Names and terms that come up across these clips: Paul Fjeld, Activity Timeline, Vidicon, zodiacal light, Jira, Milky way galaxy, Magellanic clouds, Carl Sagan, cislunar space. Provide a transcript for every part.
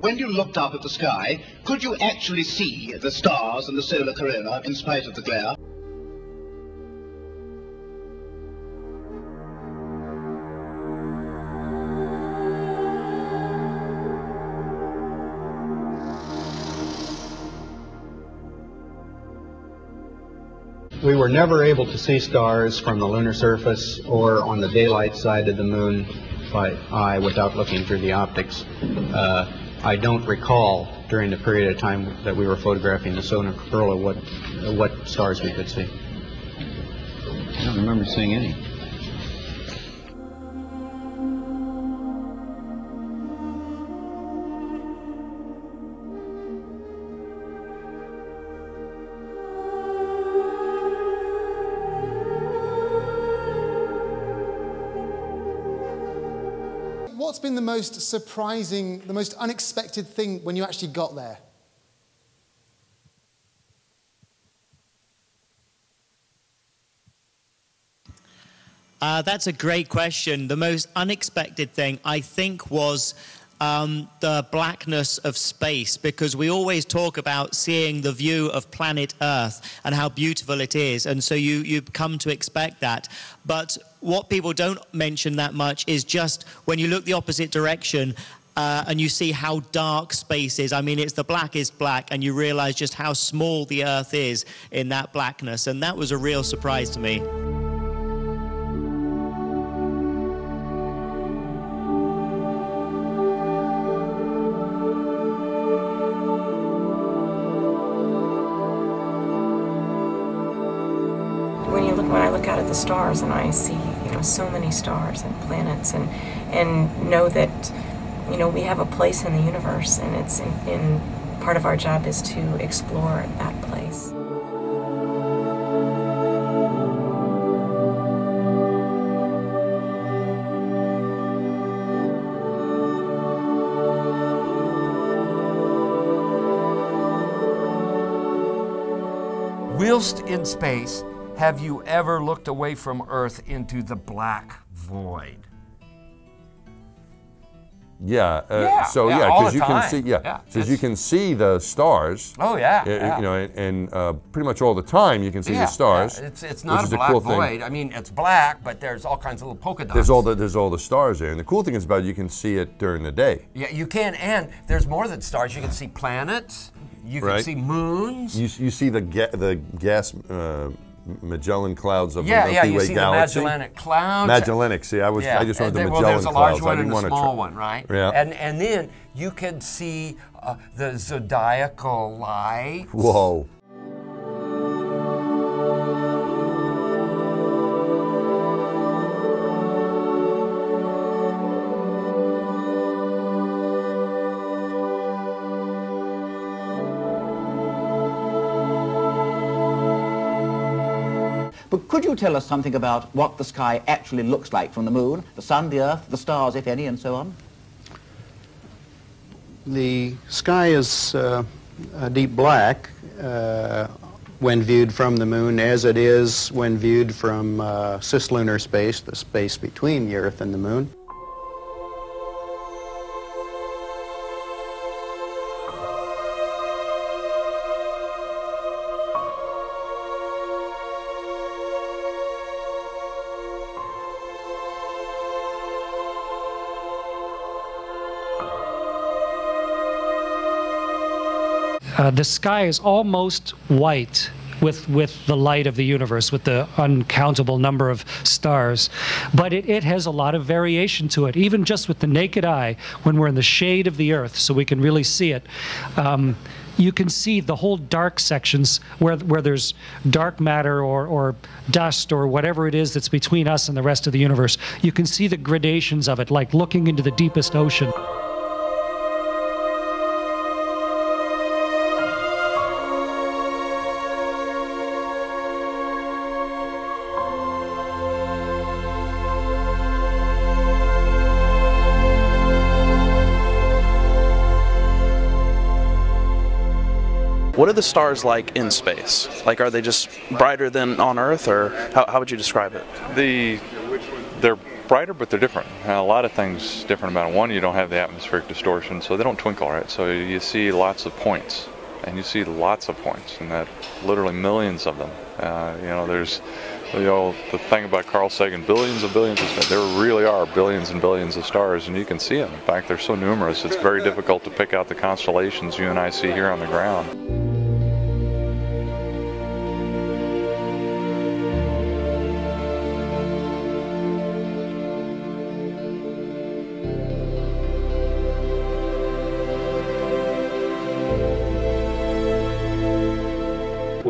when you looked up at the sky, could you actually see the stars and the solar corona in spite of the glare? We were never able to see stars from the lunar surface or on the daylight side of the moon by eye without looking through the optics. I don't recall during the period of time that we were photographing the solar corona what stars we could see. I don't remember seeing any. What's been the most surprising, the most unexpected thing when you actually got there? That's a great question. The most unexpected thing, I think, was the blackness of space, because we always talk about seeing the view of planet Earth and how beautiful it is, and so you come to expect that. But what people don't mention that much is just when you look the opposite direction and you see how dark space is. I mean, it's the blackest black, and you realize just how small the Earth is in that blackness, and that was a real surprise to me. The stars, and I see, you know, so many stars and planets, and know that, you know, we have a place in the universe, and it's in part of our job is to explore that place. Whilst in space, have you ever looked away from Earth into the black void? Yeah, so you can see the stars. Oh yeah, you know, and pretty much all the time you can see the stars. Yeah. It's not a black void. I mean, it's black, but there's all kinds of little polka dots. There's all the stars there, and the cool thing is about it, you can see it during the day. Yeah, you can, and there's more than stars. You can see planets. You can see moons. You see the gas. Magellan clouds of the Milky Way galaxy. The Magellanic clouds. Magellanic. See, I just wanted the Magellan clouds. Well, there's a large one and a small one, right? Yeah. And then you can see the zodiacal light. Whoa. But could you tell us something about what the sky actually looks like from the moon, the sun, the earth, the stars, if any, and so on? The sky is a deep black when viewed from the moon, as it is when viewed from cislunar space, the space between the earth and the moon. The sky is almost white with the light of the universe, with the uncountable number of stars, but it has a lot of variation to it, even just with the naked eye, when we're in the shade of the earth, so we can really see it. You can see the whole dark sections where there's dark matter or dust or whatever it is that's between us and the rest of the universe. You can see the gradations of it, like looking into the deepest ocean. What are the stars like in space? Like, are they just brighter than on Earth, or how would you describe it? They're brighter, but they're different. Now, a lot of things different about them. One, you don't have the atmospheric distortion, so they don't twinkle, right? So you see lots of points, and you see lots of points, and that literally millions of them. You know, there's the thing about Carl Sagan, billions of stars. There really are billions and billions of stars, and you can see them. In fact, they're so numerous, it's very difficult to pick out the constellations you and I see here on the ground.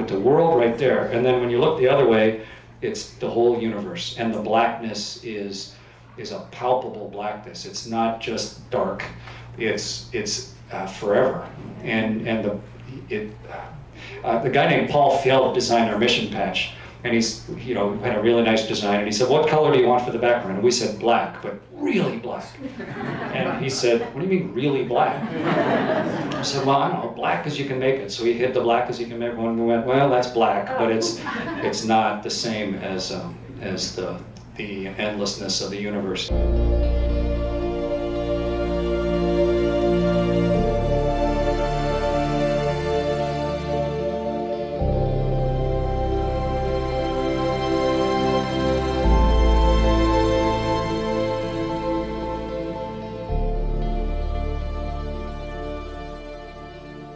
The world right there, and then when you look the other way, it's the whole universe, and the blackness is a palpable blackness. It's not just dark, it's forever. And the guy named Paul Fjeld designed our mission patch, and he's had a really nice design, and he said, "What color do you want for the background?" And we said black, but really black. And he said, "What do you mean really black?" I said, "Well, I don't know, black as you can make it." So he hit the black as you can make one, and we went, "Well, that's black, but it's not the same as the endlessness of the universe."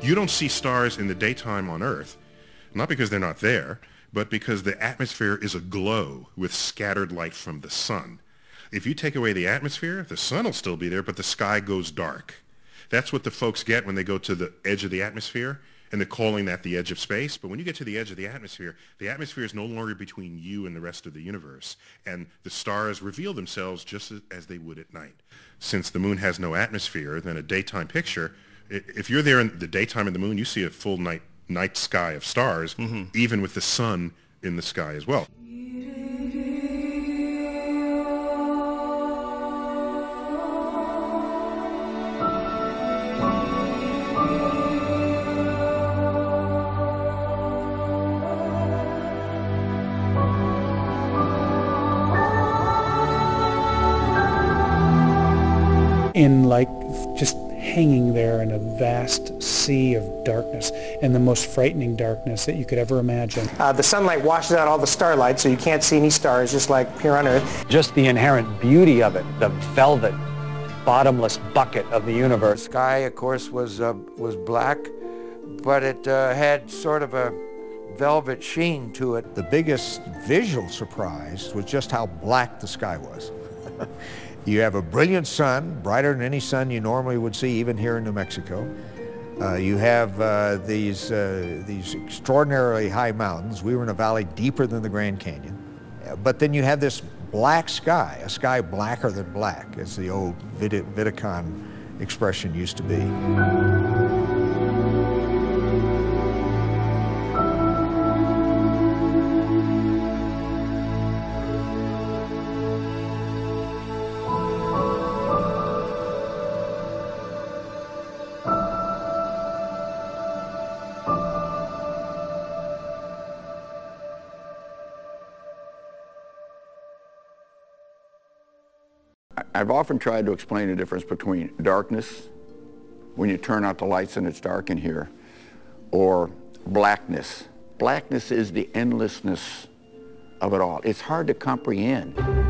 You don't see stars in the daytime on Earth, not because they're not there, but because the atmosphere is aglow with scattered light from the sun. If you take away the atmosphere, the sun will still be there, but the sky goes dark. That's what the folks get when they go to the edge of the atmosphere, and they're calling that the edge of space. But when you get to the edge of the atmosphere is no longer between you and the rest of the universe, and the stars reveal themselves just as they would at night. Since the moon has no atmosphere, then a daytime picture, if you're there in the daytime in the moon, you see a full night sky of stars, even with the sun in the sky as well. In just hanging there in a vast sea of darkness, and the most frightening darkness that you could ever imagine. The sunlight washes out all the starlight, so you can't see any stars, just like here on Earth. Just the inherent beauty of it, the velvet, bottomless bucket of the universe. The sky, of course, was black, but it had sort of a velvet sheen to it. The biggest visual surprise was just how black the sky was. You have a brilliant sun, brighter than any sun you normally would see even here in New Mexico. You have these extraordinarily high mountains. We were in a valley deeper than the Grand Canyon. But then you have this black sky, a sky blacker than black, as the old Vidicon expression used to be. I've often tried to explain the difference between darkness, when you turn out the lights and it's dark in here, or blackness. Blackness is the endlessness of it all. It's hard to comprehend.